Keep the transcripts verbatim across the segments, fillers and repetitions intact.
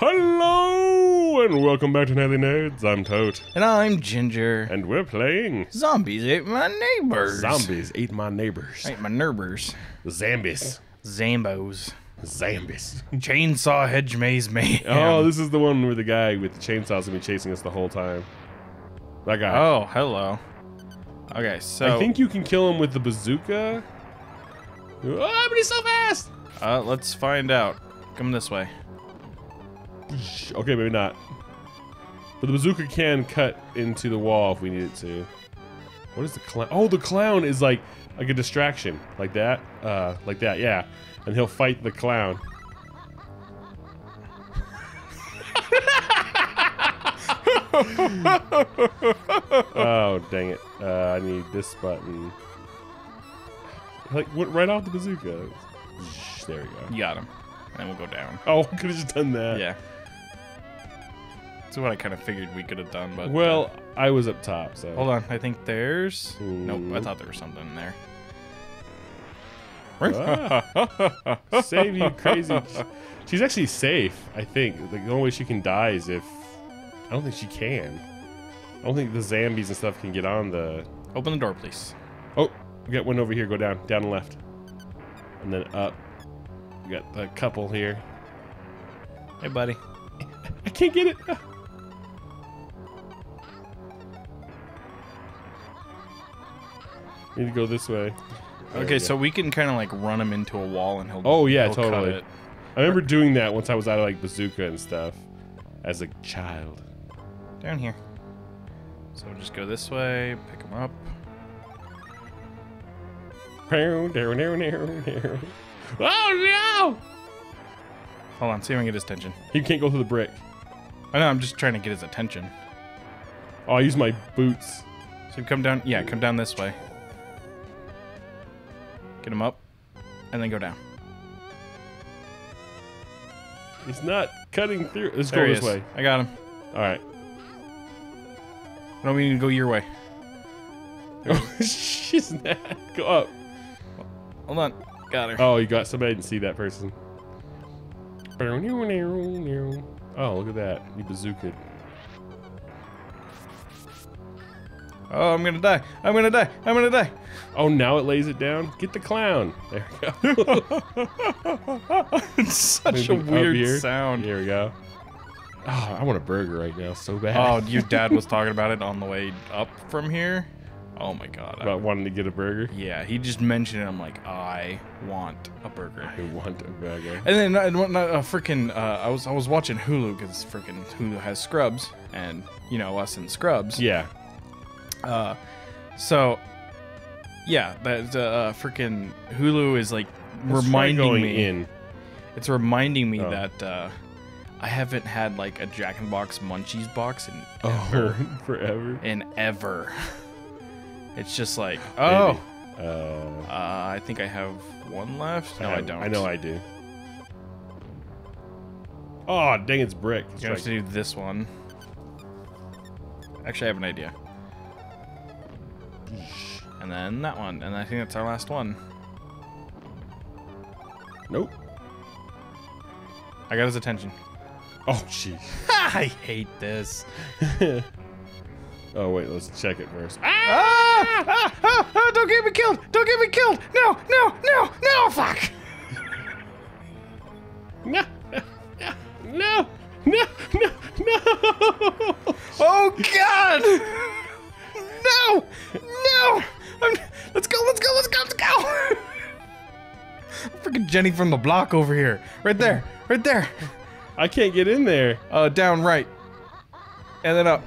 Hello and welcome back to Knightly Nerds. I'm Tote. And I'm Ginger. And we're playing Zombies Ate My Neighbors. Zombies Ate My Neighbors. Ate my neighbors. Zombies. Zambos. Zombies. Chainsaw Hedge Maze Man. Oh, this is the one where the guy with the chainsaw's gonna be chasing us the whole time. That guy. Oh, hello. Okay, so I think you can kill him with the bazooka. Oh, but he's so fast! Uh, let's find out. Come this way. Okay, maybe not. But the bazooka can cut into the wall if we need it to. What is the clown? Oh, the clown is like like a distraction, like that, uh, like that, yeah. And he'll fight the clown. Oh, dang it. Uh, I need this button. Like, what, right off the bazooka. There we go. You got him. And we'll go down. Oh, could have just done that. Yeah. That's what I kind of figured we could have done, but... Well, uh, I was up top, so... Hold on. I think there's... Ooh. Nope, I thought there was something in there. Ah. Save you, crazy... She's actually safe, I think. Like, the only way she can die is if... I don't think she can. I don't think the zombies and stuff can get on the... Open the door, please. Oh, we got one over here. Go down. Down and left. And then up. We got a couple here. Hey, buddy. I can't get it. Need to go this way. There okay, we so we can kind of like run him into a wall and he'll Oh, yeah, he'll totally. Cut it. I remember or... doing that once I was out of like bazooka and stuff as a child. Down here. So we'll just go this way, pick him up. Oh no! Hold on, see if I can get his attention. You can't go through the brick. I know, I'm just trying to get his attention. Oh, I use my boots. So come down, yeah, come down this way. Get him up, and then go down. He's not cutting through. Let's there go this way. I got him. Alright. I don't mean to go your way. Oh, she's not. Go up. Hold on. Got her. Oh, you got somebody. I didn't see that person. Oh, look at that. You bazooka. Oh, I'm gonna die. I'm gonna die. I'm gonna die. Oh, now it lays it down. Get the clown. There we go. It's such Maybe a weird sound. Here we go. Oh, I want a burger right now so bad. Oh, your dad was talking about it on the way up from here. Oh my god. About I'm... wanting to get a burger? Yeah, he just mentioned it. I'm like, I want a burger. I want a burger. And then and, and, uh, freaking, uh, I was I was watching Hulu because freaking Hulu has Scrubs, and you know us in Scrubs. Yeah. Uh, so, yeah, that uh, freaking Hulu is like Let's reminding going me. In. It's reminding me oh. that uh, I haven't had like a Jack-n-box munchies box in oh, ever, forever, in ever. It's just like, oh, uh, uh, I think I have one left. No, I, have, I don't. I know I do. Oh, dang, it's brick. You have to do this one. Actually, I have an idea. And then that one. And I think that's our last one. Nope. I got his attention. Oh, jeez. I hate this. Oh, wait, let's check it first. Ah! Ah, ah, ah, don't get me killed! Don't get me killed! No, no, no, no, fuck! No, no, no, no, no! Oh, God! No! No! I'm, let's go, let's go, let's go, let's go! Freaking Jenny from the block over here. Right there, right there. I can't get in there. Uh, down, right. And then up.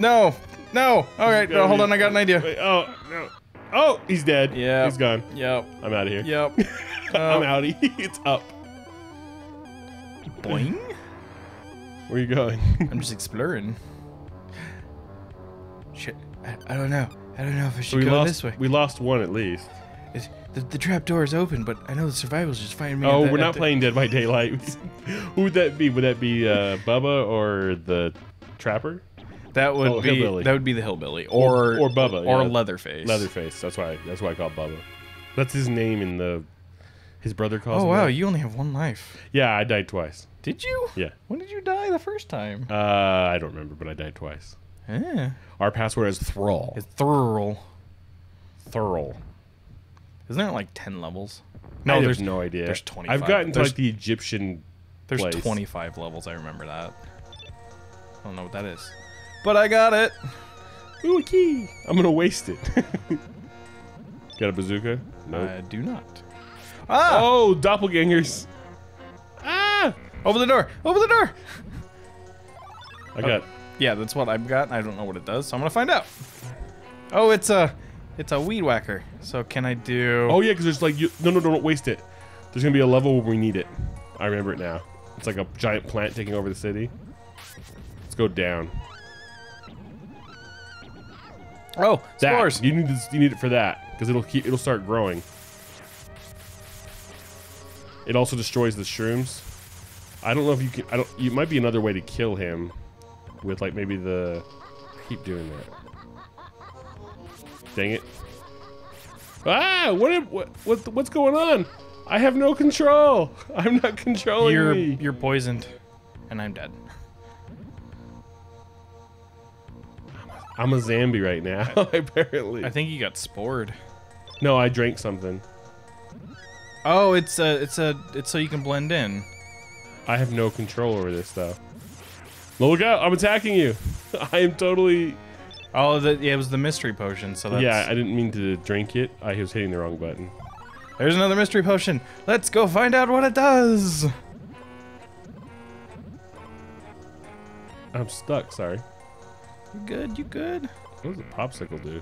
No, no. All right, no, hold on. I got an idea. Wait, oh no! Oh, he's dead. Yeah, he's gone. Yep. I'm out of here. Yep. um, I'm out of here. It's up. Boing. Where are you going? I'm just exploring. Shit, I, I don't know. I don't know if I should we go lost, this way. We lost one at least. It's, the, the trap door is open, but I know the survivals just find me. Oh, the, we're not the... playing Dead by Daylight. Who would that be? Would that be uh, Bubba or the Trapper? That would oh, be hillbilly. That would be the hillbilly or or, or Bubba or yeah. Leatherface. Leatherface. That's why that's why I call Bubba. That's his name in the. His brother calls. Oh him wow! That. You only have one life. Yeah, I died twice. Did you? Yeah. When did you die the first time? Uh, I don't remember, but I died twice. Yeah. Our password is Thrall. It's Thrall. Thrall. Isn't that like ten levels? No, I there's have no idea. There's twenty-five. I've gotten to like the Egyptian. There's place. twenty-five levels. I remember that. I don't know what that is, but I got it. Ooh, a key. I'm gonna waste it. Got a bazooka? No. Nope. I do not. Ah! Oh, doppelgangers! Ah! Open the door! Open the door! I got. Oh, yeah, that's what I've got. I don't know what it does, so I'm gonna find out. Oh, it's a, it's a weed whacker. So can I do? Oh yeah, because there's like you, no, no, no, don't waste it. There's gonna be a level where we need it. I remember it now. It's like a giant plant taking over the city. Let's go down. Oh, that, spores! You need this, you need it for that because it'll keep it'll start growing. It also destroys the shrooms. I don't know if you can. I don't. You might be another way to kill him, with like maybe the. I keep doing that. Dang it! Ah! What? What? What? What's going on? I have no control. I'm not controlling. You're me. You're poisoned, and I'm dead. I'm a zombie right now. Apparently. I think you got spored. No, I drank something. Oh, it's a, it's a, it's so you can blend in. I have no control over this though. Look out! I'm attacking you. I am totally. Oh, the, yeah, it was the mystery potion. So that's... yeah, I didn't mean to drink it. I was hitting the wrong button. There's another mystery potion. Let's go find out what it does. I'm stuck. Sorry. You good? You good? What does a popsicle do?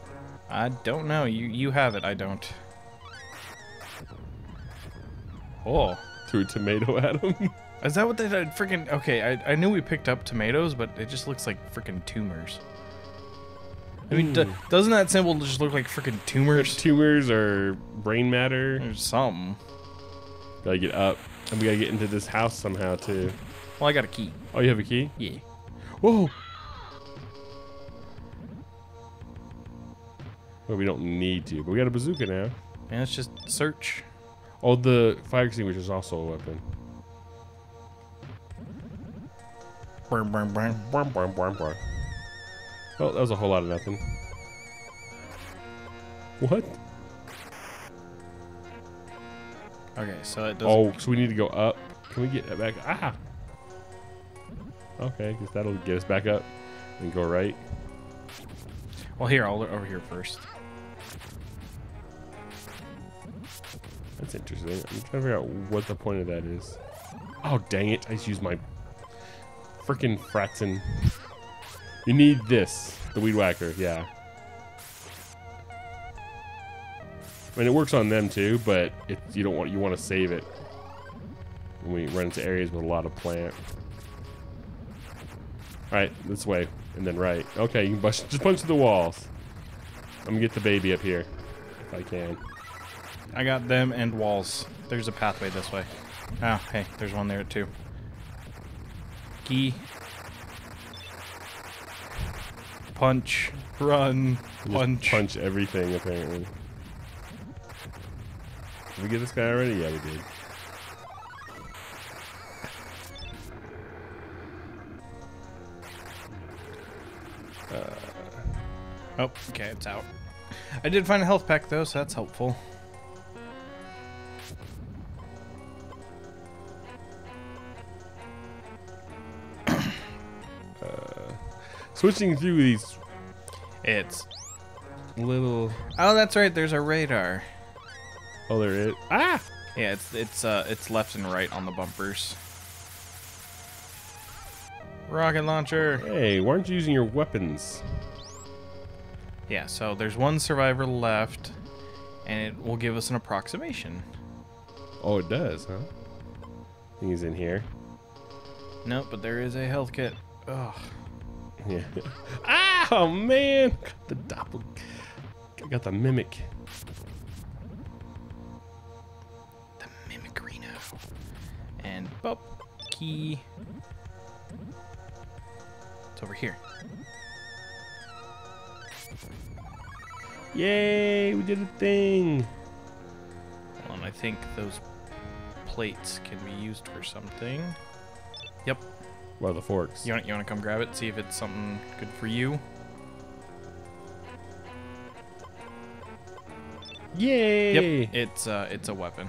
I don't know. You you have it. I don't. Oh, threw a tomato at him. Is that what they did? Freaking okay. I I knew we picked up tomatoes, but it just looks like freaking tumors. I mean, mm. doesn't that symbol just look like freaking tumors? Tumors or brain matter or something. Gotta get up, and we gotta get into this house somehow too. Well, I got a key. Oh, you have a key? Yeah. Whoa. Well, we don't need to, but we got a bazooka now. Yeah, let's just search. Oh, the fire extinguisher is also a weapon. Burn, burn, burn, burn, burn, burn, burn. Oh, that was a whole lot of nothing. What? Okay, so it doesn't. Oh, so we need to go up. Can we get that back? Ah! Okay, because that'll get us back up and go right. Well, here, I'll look over here first. That's interesting. I'm trying to figure out what the point of that is. Oh, dang it. I just used my freaking fratzen. You need this. The weed whacker. Yeah. I mean, it works on them too, but it, you don't want, you want to save it. When we run into areas with a lot of plant. Alright, this way. And then right. Okay, you can bust, just punch through the walls. I'm going to get the baby up here. If I can. I got them and walls. There's a pathway this way. Oh, hey, there's one there too. Key. Punch. Run. Punch. Punch everything, apparently. Did we get this guy already? Yeah, we did. Uh, oh, okay, it's out. I did find a health pack though, so that's helpful. Switching through these, it's little. Oh, that's right. There's a radar. Oh, there it. Ah. Yeah, it's it's uh it's left and right on the bumpers. Rocket launcher. Hey, why aren't you using your weapons? Yeah. So there's one survivor left, and it will give us an approximation. Oh, it does, huh? I think he's in here. Nope, but there is a health kit. Ugh. Yeah. Oh man, the doppel. I got the mimic. The mimicrino. And bop key. It's over here. Yay, we did a thing. Well, and I think those plates can be used for something. Yep. What are the forks? You want, you want to come grab it, see if it's something good for you? Yay! Yep, it's, uh, it's a weapon.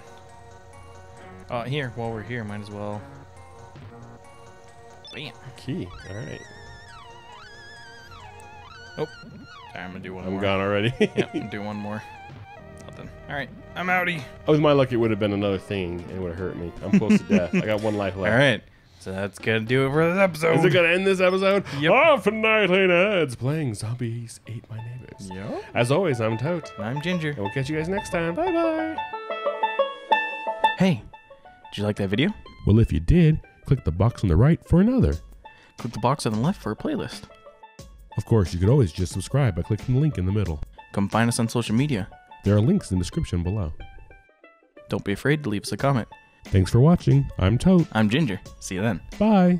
Uh, here, while we're here, might as well. Bam. Key, alright. Oh, sorry, I'm gonna do one I'm more. I'm gone already. Yep, I'm do one more. Nothing. Alright, I'm outie. Oh, with my luck, it would have been another thing, and it would have hurt me. I'm close to death. I got one life left. Alright, so that's gonna do it for this episode. Is it gonna end this episode? Yep. Oh, for Knightly Nerds, playing Zombies Ate My Neighbors. Yep. As always, I'm Tote. And I'm Ginger. And we'll catch you guys next time. Bye-bye. Hey. Did you like that video? Well, if you did, click the box on the right for another. Click the box on the left for a playlist. Of course, you can always just subscribe by clicking the link in the middle. Come find us on social media. There are links in the description below. Don't be afraid to leave us a comment. Thanks for watching. I'm Tote. I'm Ginger. See you then. Bye.